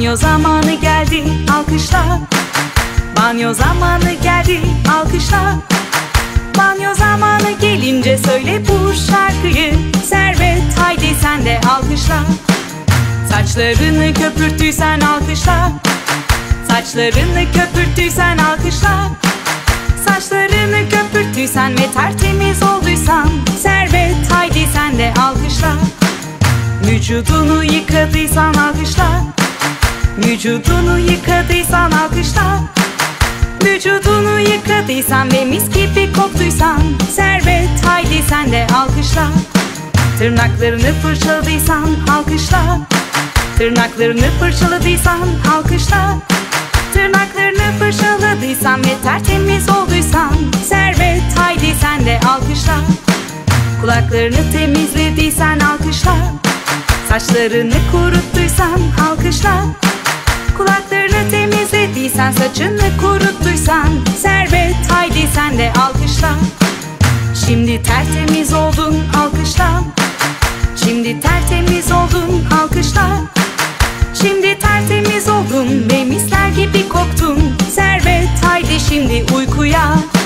Banyo zamanı geldi, alkışla. Banyo zamanı geldi, alkışla. Banyo zamanı gelince söyle bu şarkıyı Servet, haydi sen de alkışla. Saçlarını köpürttüysen alkışla. Saçlarını köpürttüysen alkışla. Saçlarını köpürttüysen ve tertemiz olduysan Servet, haydi sen de alkışla. Vücudunu yıkadıysan alkışla. Vücudunu yıkadıysan alkışla. Vücudunu yıkadıysan ve mis gibi koktuysan Servet, haydi sen de alkışla. Tırnaklarını fırçaladıysan alkışla. Tırnaklarını fırçaladıysan alkışla. Tırnaklarını fırçaladıysan ve tertemiz olduysan Servet, haydi sen de alkışla. Kulaklarını temizlediysen alkışla. Saçlarını kuruttuysan alkışla. Kulaklarını temizlediysen, saçını kuruttuysan Servet, haydi sen de alkışla. Şimdi tertemiz oldun, alkışla. Şimdi tertemiz oldun, alkışla. Şimdi tertemiz oldun ve misler gibi koktun Servet, haydi şimdi uykuya.